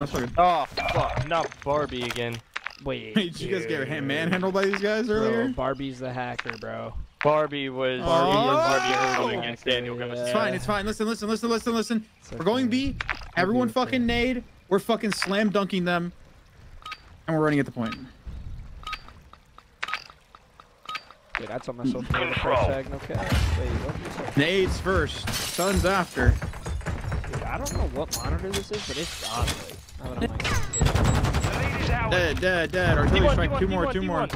Oh, fuck. Not Barbie again. Wait. Did you guys get manhandled by these guys earlier? Bro, Barbie's the hacker, bro. Barbie was holding against Daniel. It's fine, it's fine. Listen, listen, listen, listen, listen. We're going B. Everyone fucking nade. We're fucking slam dunking them. And we're running at the point. Wait, that's on my social media. Okay. Wait, nades first. Sun's after. Dude, I don't know what monitor this is, but it's honestly. I don't know. Dead. Artillery strike. Two more. Weak.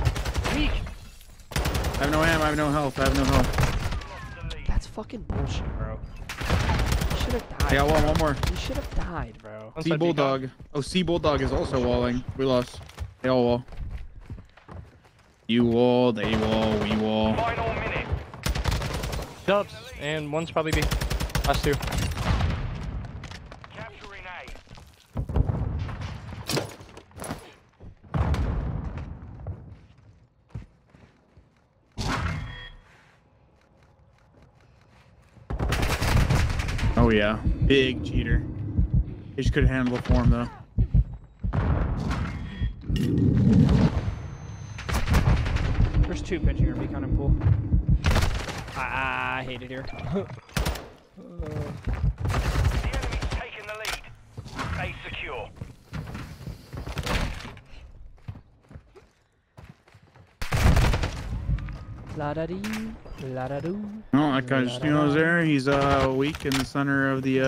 I have no ammo. I have no health. That's fucking bullshit, bro. You should have died. I got one. One more. You should have died, bro. C Bulldog. Oh, C Bulldog is also walling. We lost. They all wall. You wall. They wall. We wall. Final minute. Dubs. And one's probably B. Last two. Oh yeah, big cheater. He just couldn't handle it for him though. There's two pitching or beacon and pool. I hate it here. The enemy's taking the lead. Stay secure. Oh, that guy just knew I was there. He's weak in the center of the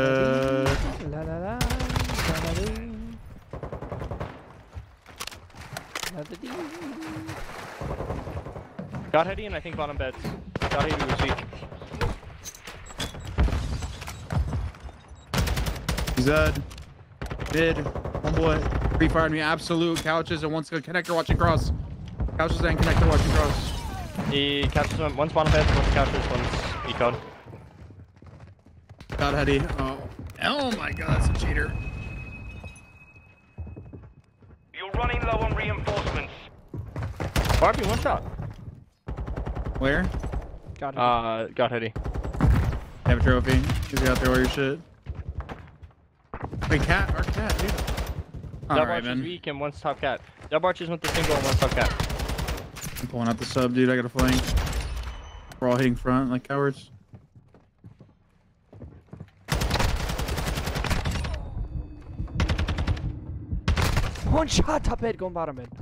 Got Heady and I think bottom beds. Got Heady was weak. He's did one boy free fired me. Absolute couches and one's connector watching cross. Couches and connector watching cross. He catches him. One's bottom bed, one's couches, one's econ. Got Heady. Oh my god, that's a cheater. You're running low on reinforcements. Barbie, one shot. Where? Got Heady. Have a trophy. He's out there all your shit. Wait, cat? Our cat, dude. Dub arch is weak and one's top cat. Dub arches went the single and one's top cat. I'm pulling out the sub, dude. I got a flank. We're all hitting front like cowards. One shot, top head, going bottom head. The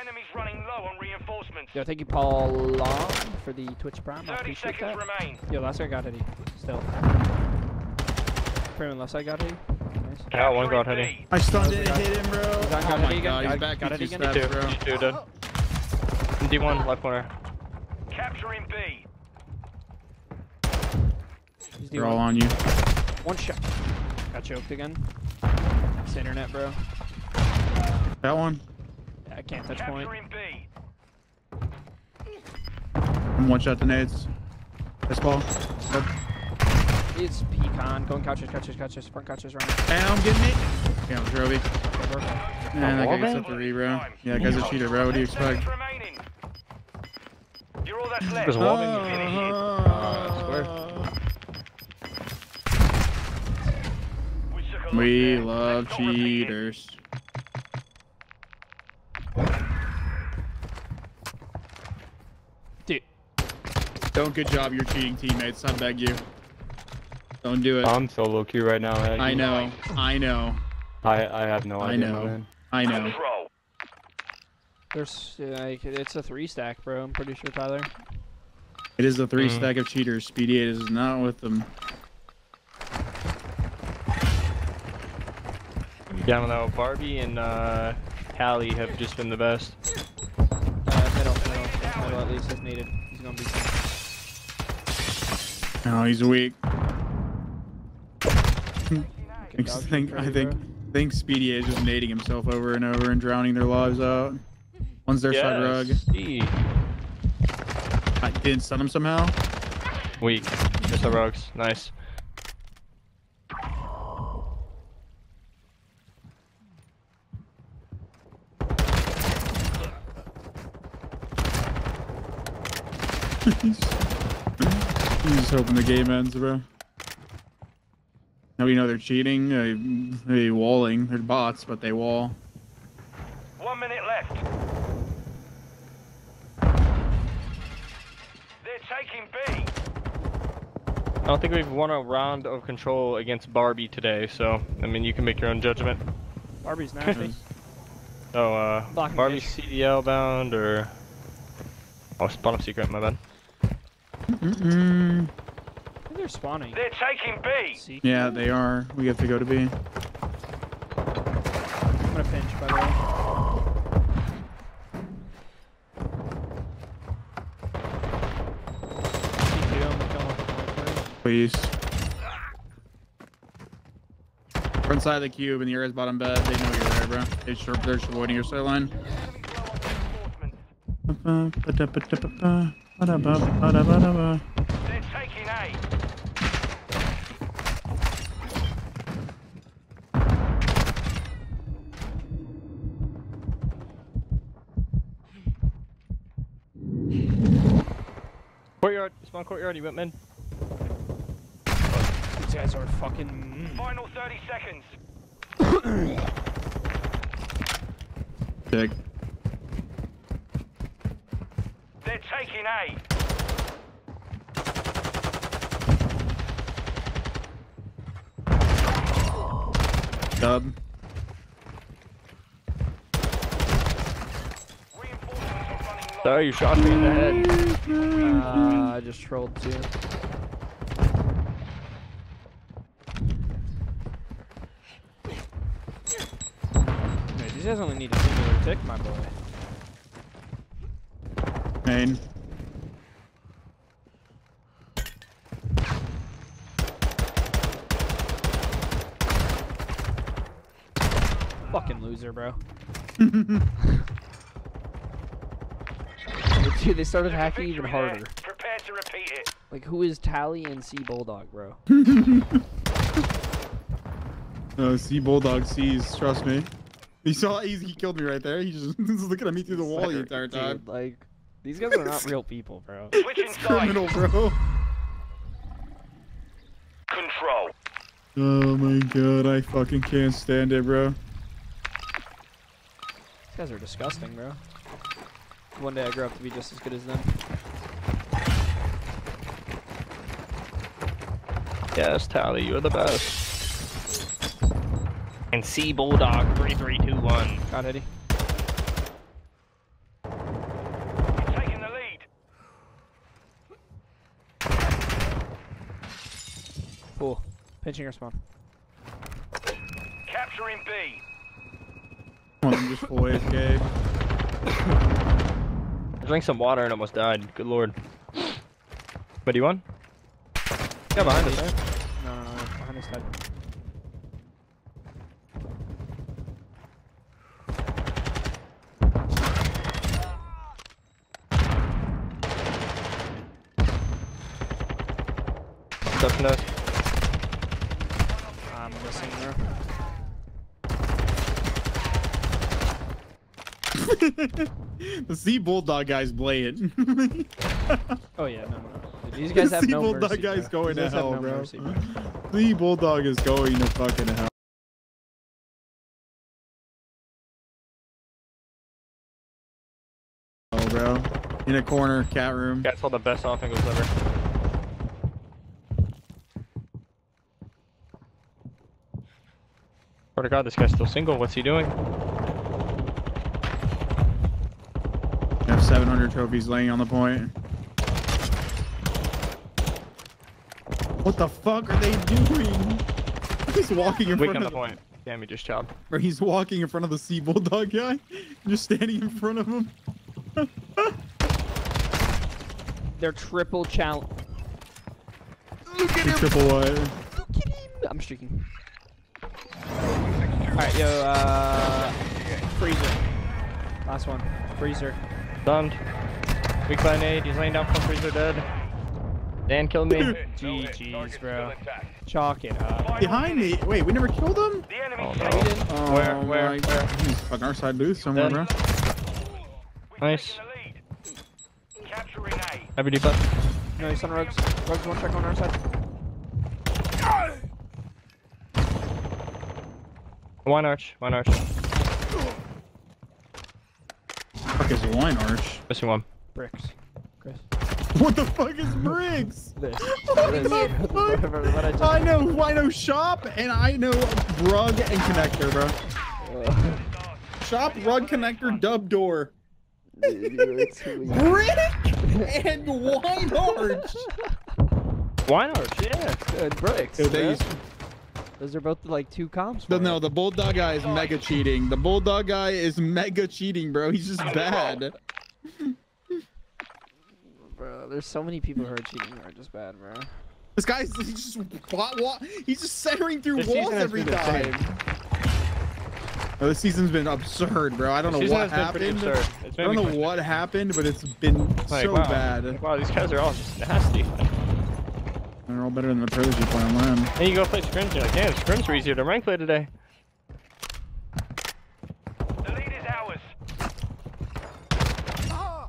enemy's running low on reinforcements. Yo, thank you, Paul Long, for the Twitch Prime. I appreciate that. 30 seconds remain. Yo, last guy got Heady. Still. Pretty much last guy got Heady. Nice. Yeah, one got Heady. I stunned it, hit him, bro. Oh my god, he's back. Got Heady again. Two, dude. D1, left corner. Capturing B. They're all on you. One shot. Got choked again. It's internet, bro. That one. Yeah, I can't touch point. I'm one shot the nades. This ball. Step. It's pecan. Going couches. Front couches, running. And I'm getting it. Yeah, I'm Droby. Man, that guy gets a three, bro. Yeah, that guy's a cheater, bro. What do you expect? You're all that's left. We love cheaters. Dude. Don't good job your cheating teammates, I beg you. Don't do it. I'm so low key right now. I know. I have no idea. I know. There's, like, it's a three stack, bro. I'm pretty sure, Tyler. It is a three stack of cheaters. Speedy 8 is not with them. Yeah, I don't know. Barbie and Hallie have just been the best. Middle at least is needed. He's gonna be. Oh, he's weak. I think Speedy 8 is just nading himself over and over and drowning their lives out. One's their side rug. I did stun him somehow. Weak. Just the rugs. Nice. I'm just hoping the game ends, bro. Now we know they're cheating. They're walling. They're bots, but they wall. 1 minute left. They're taking B. I don't think we've won a round of control against Barbie today, so I mean you can make your own judgment. Barbie's nasty. So Barbie CDL bound or oh spawn up secret, my bad. They're spawning. They're taking B. Yeah, they are. We have to go to B. I'm gonna pinch by the way. Please. We're inside the cube in the area's bottom bed. They know you're there, bro. They're avoiding your sight line. They're taking A. Courtyard, spawn courtyard, you went men. These guys are fucking. Final 30 seconds. Big. They're taking A. Dub. Sorry, you shot me in the head. I just trolled too. He doesn't only need a singular tick, my boy. Main. Fucking loser, bro. Dude, they started hacking even harder. Prepare to repeat it. Like, who is Tally and C Bulldog, bro? No, C Bulldog sees, trust me. He saw he killed me right there. He just was looking at me through the wall the entire time. Dude, like these guys are not real people, bro. It's criminal, bro. Control. Oh my god, I fucking can't stand it, bro. These guys are disgusting, bro. One day I grow up to be just as good as them. Yes, Tally, you are the best. And C Bulldog 3-3-2-1. Got Eddie. You're taking the lead. Cool. Pinching your spawn. Capturing B. One of them just full AFK. I drank some water and almost died. Good lord. But you won? Yeah, behind us, right? No, behind us died. I'm missing her. The C Bulldog guys play it. Oh yeah, no. These guys have no mercy. The C Bulldog guy's going to hell, bro. The Bulldog is going to fucking hell. Oh, bro. In a corner, cat room. That's all the best off angles ever. I swear to God, this guy's still single. What's he doing? I have 700 trophies laying on the point. What the fuck are they doing? He's walking in front of the point. Damn, he just chopped. Or he's walking in front of the Sea Bulldog guy, just standing in front of him. They're triple challenge. Look at him. Triple wire. Look at him. I'm streaking. Alright, yo, freezer. Last one. Freezer. Dumbed. Weak by nade. He's laying down from freezer dead. Dan killed me. GG's, bro. Chalk it up. Behind me. Wait, we never killed him? The enemy where? He's fucking our side booth somewhere, bro. Nice. Happy deep up. No, he's on Rogues. Rogues, one check on our side. One arch, one arch. What the fuck is one arch? Missing one. Bricks. Chris. What the fuck is bricks? What the fuck? I know shop and I know rug and connector, bro. Shop, rug, connector, dub, door. Brick and wine arch. Wine arch, yeah. Good bricks. Dude, those are both like two comps. No, the bulldog guy is mega cheating. The bulldog guy is mega cheating, bro. He's just bad. Bro, there's so many people who are cheating who are just bad, bro. This guy's he's just centering through walls every time. Oh, this season's been absurd, bro. I don't know what happened. I don't know what happened, but it's been so bad. Wow, these guys are all just nasty. They're all better than the pros you play online. And you go play scrims, you're like, damn, scrims are easier to rank play today. The lead is ours. Oh.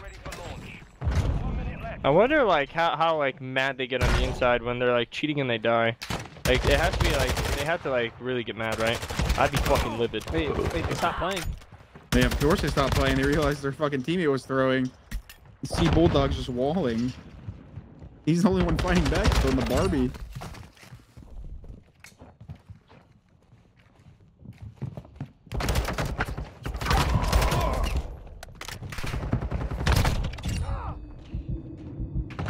Ready for launch. 1 minute left. I wonder like how like mad they get on the inside when they're like cheating and they die. Like it has to be like they have to like really get mad, right? I'd be fucking livid. Wait, they stopped playing. They, of course, they stopped playing. They realized their fucking teammate was throwing. You see Bulldog's just walling. He's the only one fighting back from the Barbie.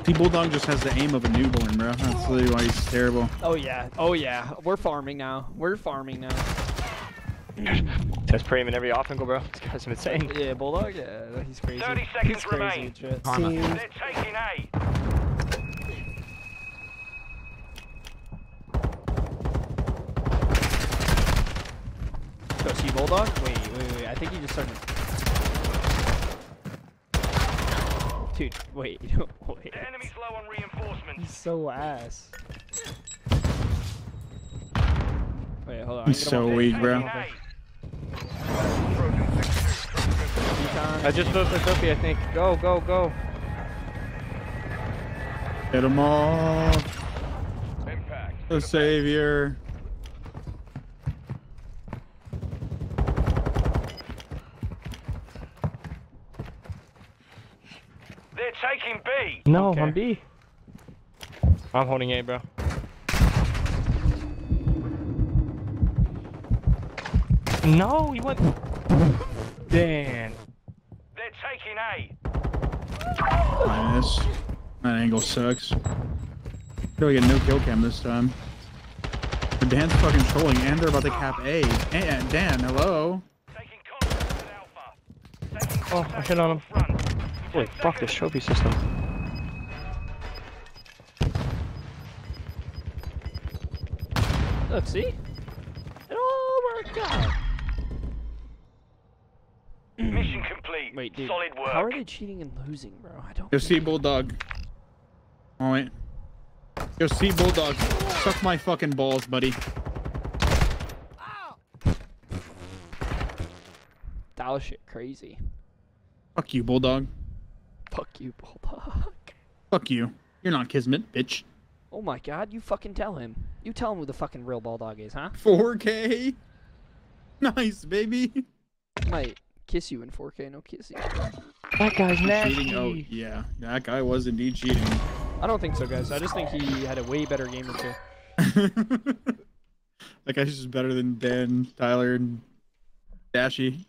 See, Bulldog just has the aim of a newborn, bro. That's really why he's terrible. Oh, yeah. Oh, yeah. We're farming now. We're farming now. That's premium in every offensive, bro. This guy's insane. Yeah, Bulldog, yeah, he's crazy. 30 seconds remain. They're taking A. Go see Bulldog? Wait. I think he just started. Dude, wait. The enemy's low on reinforcements. He's so ass. Wait, hold on. He's so weak, bro. I just moved this up, I think. Go. Hit him off. Impact. The savior. They're taking B. No, okay. I'm B. I'm holding A, bro. No, he went. Damn. They're taking A. Nice. That angle sucks. Really got no kill cam this time. But Dan's fucking trolling, and they're about to cap A. And Dan, hello. Taking contact with Alpha. Oh, I hit on him. Holy fuck, this trophy system. Let's see. It all worked out. Mission complete. Wait, dude, solid work. How are they cheating and losing, bro? I don't. Go see Bulldog. Oh wait. Go see Bulldog. Suck my fucking balls, buddy. Ow. That was shit crazy. Fuck you, Bulldog. Fuck you, Bulldog. Fuck you. You're not Kismet, bitch. Oh my god, you fucking tell him. You tell him who the fucking real Bulldog is, huh? 4K. Nice, baby. Mate. Kiss you in 4K, no kissing. That guy's nasty. Oh, yeah, that guy was indeed cheating. I don't think so, guys. I just think he had a way better game or two. That guy's just better than Dan, Tyler, and Dashy.